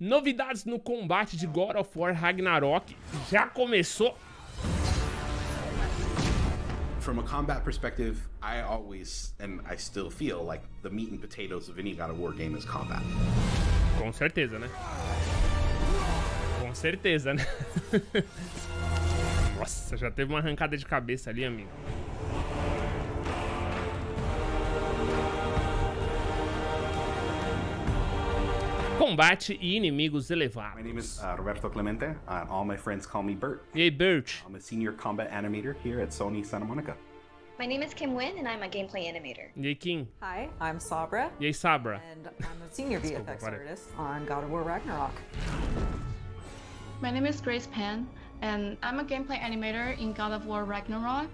Novidades no combate de God of War Ragnarok. Já começou. From a combat perspective, I always, and I still feel like the meat and potatoes of any God of War game is combat. Com certeza, né? Com certeza, né? Nossa, já teve uma arrancada de cabeça ali, amigo. Combate e inimigos elevados. My name is Roberto Clemente, and all my friends call me Bert. Hey, Bert. I'm a senior combat animator here at Sony Santa Monica. My name is Kim Wynn, and I'm a gameplay animator. Hey, Kim. Hi, I'm Sabra. Hey, Sabra. And I'm a senior VFX artist on God of War Ragnarok. My name is Grace Pan, and I'm a gameplay animator in God of War Ragnarok.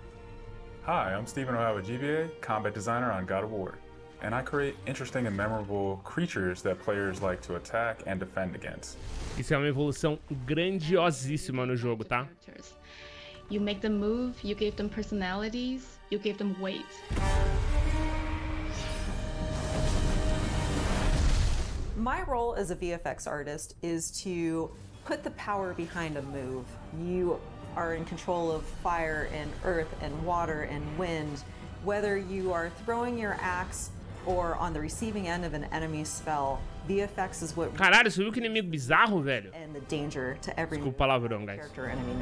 Hi, I'm Steven Ojava, GBA, combat designer on God of War. And I create interesting and memorable creatures that players like to attack and defend against. Isso é uma evolução grandiosíssima no jogo, tá? You make them move, you gave them personalities, you gave them weight. My role as a VFX artist is to put the power behind a move. You are in control of fire and earth and water and wind, whether you are throwing your axe or on the receiving end of an enemy spell. VFX is what... Caralho, você viu que inimigo bizarro, velho? And the danger to every... Desculpa o palavrão, guys.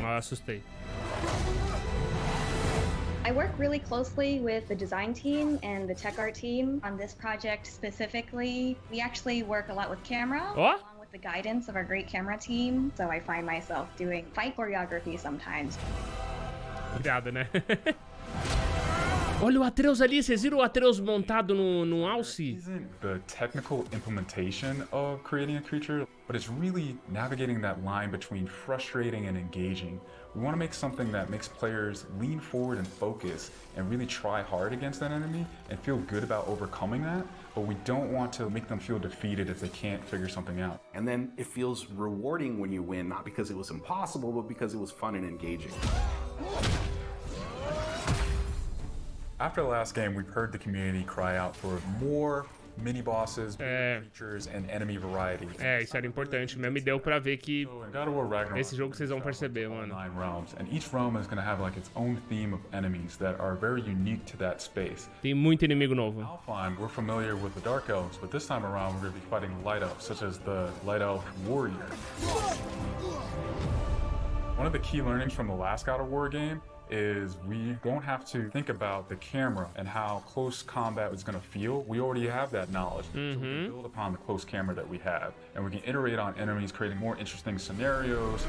Ah, assustei. I work really closely with the design team and the tech art team on this project specifically. We actually work a lot with camera. Oh? Along with the guidance of our great camera team. So I find myself doing fight choreography sometimes. Irado, né? Olha o Atreus ali, vocês viram o Atreus montado no alce? Isn't the technical implementation of creating a creature, but it's really navigating that line between frustrating and engaging. We want to make something that makes players lean forward and focus and really try hard against an enemy and feel good about overcoming that, but we don't want to make them feel defeated if they can't figure something out. And then it feels rewarding when you win, not because it was impossible, but because it was fun and engaging. After the last game, we've heard the community cry out for more mini-bosses, creatures, and enemy variety. É, isso era importante. Mesmo deu pra ver que esse jogo vocês vão perceber, mano. 9 realms, and each realm is going to have like its own theme of enemies that are very unique to that space. Tem muito inimigo novo. Alfheim, we're familiar with the Dark Elves, but this time around we're going to be fighting Light Elves, such as the Light Elf Warrior. One of the key learnings from the last God of War game is we don't have to think about the camera and how close combat was going to feel. We already have that knowledge. Mm-hmm. So we can build upon the close camera that we have, and we can iterate on enemies, creating more interesting scenarios.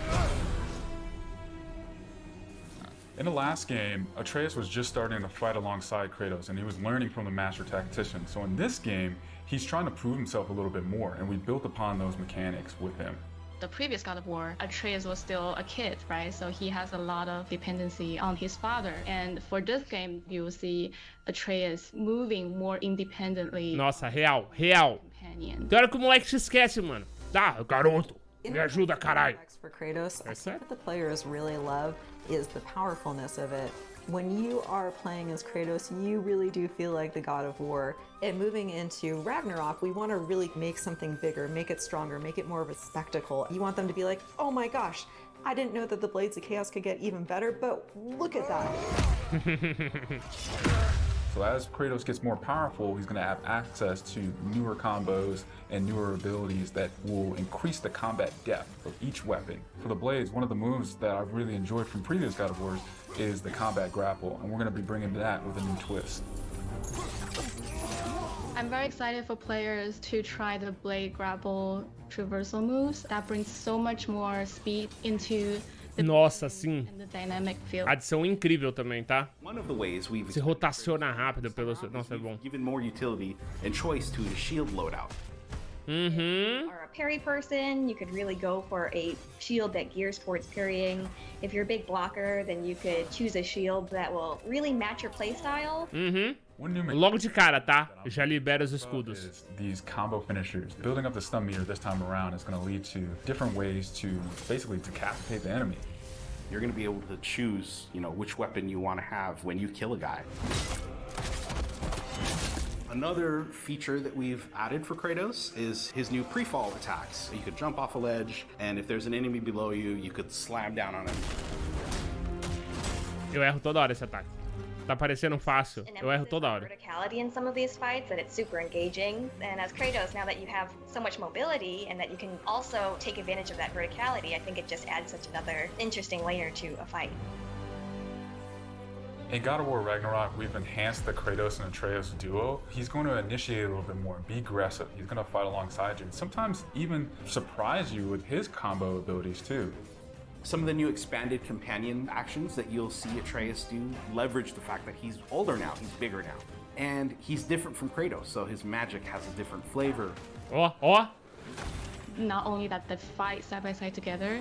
In the last game, Atreus was just starting to fight alongside Kratos, and he was learning from the master tactician. So in this game, he's trying to prove himself a little bit more, and we built upon those mechanics with him. The previous God of War, Atreus was still a kid, right? So he has a lot of dependency on his father. And for this game, you will see Atreus moving more independently. Nossa, real, real. Tem hora que o moleque se esquece, mano. Tá, garoto, me ajuda, caralho. For Kratos, I think what the players really love is the powerfulness of it. When you are playing as Kratos, you really do feel like the God of War. And moving into Ragnarok, we want to really make something bigger, make it stronger, make it more of a spectacle. You want them to be like, oh my gosh, I didn't know that the Blades of Chaos could get even better, but look at that. So as Kratos gets more powerful, he's going to have access to newer combos and newer abilities that will increase the combat depth of each weapon. For the Blades, one of the moves that I've really enjoyed from previous God of Wars is the combat grapple, and we're going to be bringing that with a new twist. I'm very excited for players to try the blade grapple traversal moves. That brings so much more speed into... Nossa, sim. Adição incrível também, tá? Se rotaciona rápido pelo... Nossa, é bom. Uhum. Or a parry person, you could really go for a shield that gears towards parrying. If you're a big blocker, then you could choose a shield that will really match your playstyle. Uhum. Logo de cara, tá? Já libera os escudos. These combo finishers, building up the stun meter this time around is going to lead to different ways to basically decapitate the enemy. You're going to be able to choose, you know, which weapon you want to have when you kill a guy. Another feature that we've added for Kratos is his new pre-fall attacks. So you could jump off a ledge, and if there's an enemy below you, you could slam down on him. Eu erro toda hora esse ataque. Tá parecendo fácil. Eu erro toda hora. Verticality in some of these fights, that it's super engaging. And as Kratos, now that you have so much mobility and that you can also take advantage of that verticality, I think it just adds such another interesting layer to a fight. In God of War Ragnarok, we've enhanced the Kratos and Atreus duo. He's going to initiate a little bit more, be aggressive. He's going to fight alongside you and sometimes even surprise you with his combo abilities too. Some of the new expanded companion actions that you'll see Atreus do leverage the fact that he's older now, he's bigger now. And he's different from Kratos, so his magic has a different flavor. Not only that they fight side by side together,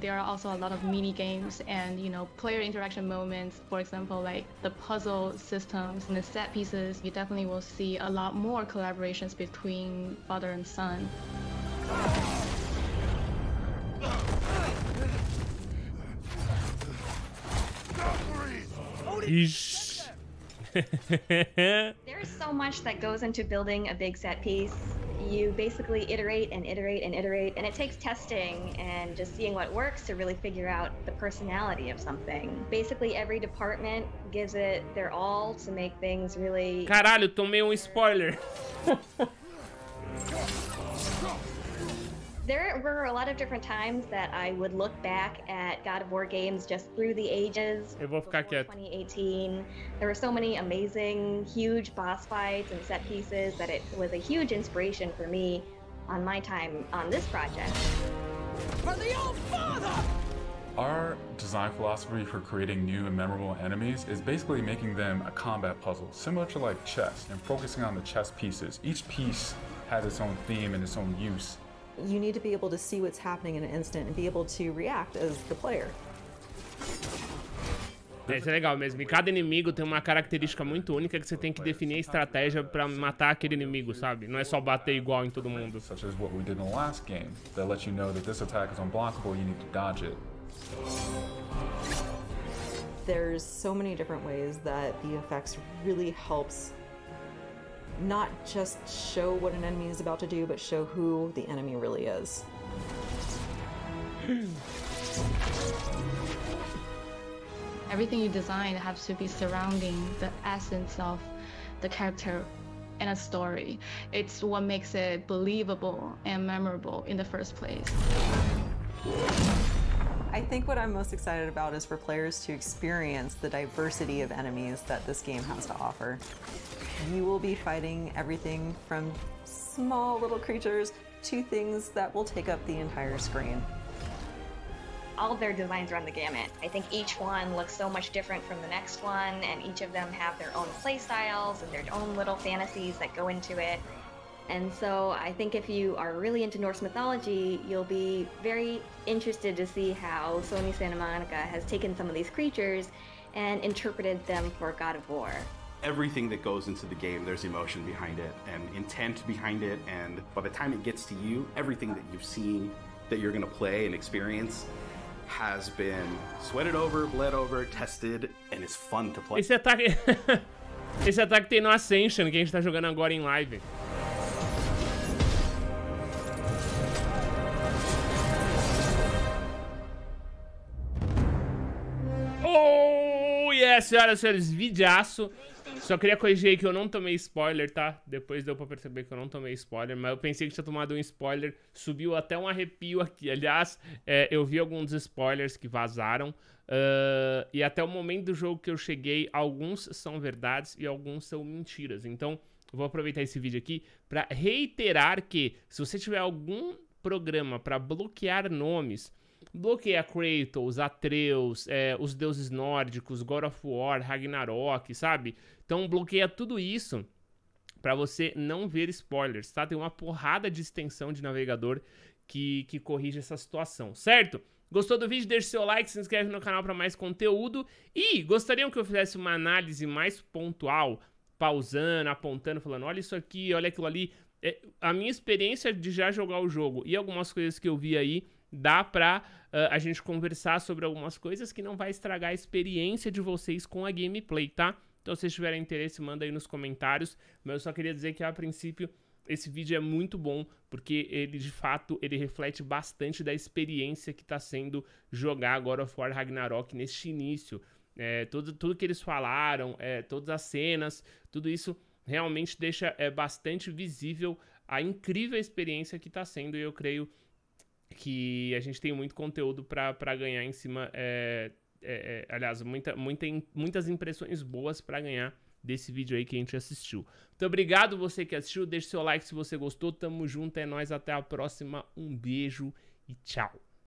there are also a lot of mini games and, you know, player interaction moments. For example, like the puzzle systems and the set pieces, you definitely will see a lot more collaborations between father and son. There's so much that goes into building a big set piece. You basically iterate and iterate and iterate, and it takes testing and just seeing what works to really figure out the personality of something. Basically, every department gives it their all to make things really... Caralho, tomei spoiler! There were a lot of different times that I would look back at God of War games just through the ages. Before 2018, there were so many amazing, huge boss fights and set pieces that it was a huge inspiration for me on my time on this project. For the old father! Our design philosophy for creating new and memorable enemies is basically making them a combat puzzle, similar to like chess, and focusing on the chess pieces. Each piece has its own theme and its own use. You need to be able to see what's happening in an instant and be able to react as the player. Isso é legal mesmo. E cada inimigo tem uma característica muito única que você tem que definir a estratégia para matar aquele inimigo, sabe? Não é só bater igual em todo mundo. Such as what we did in the last game, that lets you know that this attack is unblockable, you need to dodge it. There's so many different ways that the effects really helps not just show what an enemy is about to do, but show who the enemy really is. Everything you design has to be surrounding the essence of the character and a story. It's what makes it believable and memorable in the first place. I think what I'm most excited about is for players to experience the diversity of enemies that this game has to offer. You will be fighting everything from small little creatures to things that will take up the entire screen. All of their designs run the gamut. I think each one looks so much different from the next one, and each of them have their own play styles and their own little fantasies that go into it. And so I think if you are really into Norse mythology, you'll be very interested to see how Sony Santa Monica has taken some of these creatures and interpreted them for God of War. Everything that goes into the game, there's emotion behind it and intent behind it, and by the time it gets to you, everything that you've seen, that you're going to play and experience, has been sweated over, bled over, tested, and it's fun to play. Esse ataque tem no Ascension, que a gente tá jogando agora em live. Oh, yes, senhoras e senhores, videaço. Só queria corrigir aí que eu não tomei spoiler, tá? Depois deu pra perceber que eu não tomei spoiler, mas eu pensei que tinha tomado um spoiler. Subiu até um arrepio aqui. Aliás, eu vi alguns spoilers que vazaram. E até o momento do jogo que eu cheguei, alguns são verdades e alguns são mentiras. Então, eu vou aproveitar esse vídeo aqui pra reiterar que se você tiver algum programa pra bloquear nomes... Bloqueia Kratos, Atreus, os deuses nórdicos, God of War, Ragnarok, sabe? Então bloqueia tudo isso pra você não ver spoilers, tá? Tem uma porrada de extensão de navegador que corrige essa situação, certo? Gostou do vídeo? Deixe seu like, se inscreve no canal pra mais conteúdo. E gostariam que eu fizesse uma análise mais pontual, pausando, apontando, falando olha isso aqui, olha aquilo ali. A minha experiência de já jogar o jogo e algumas coisas que eu vi aí, dá pra a gente conversar sobre algumas coisas que não vai estragar a experiência de vocês com a gameplay, tá? Então, se vocês tiverem interesse, manda aí nos comentários. Mas eu só queria dizer que, a princípio, esse vídeo é muito bom, porque ele, de fato, ele reflete bastante da experiência que está sendo jogar God of War Ragnarok neste início. Tudo que eles falaram, todas as cenas, tudo isso realmente deixa bastante visível a incrível experiência que está sendo, e eu creio que a gente tem muito conteúdo para ganhar em cima, aliás, muitas impressões boas para ganhar desse vídeo aí que a gente assistiu. Muito obrigado você que assistiu, deixe seu like se você gostou, tamo junto, é nóis, até a próxima, um beijo e tchau!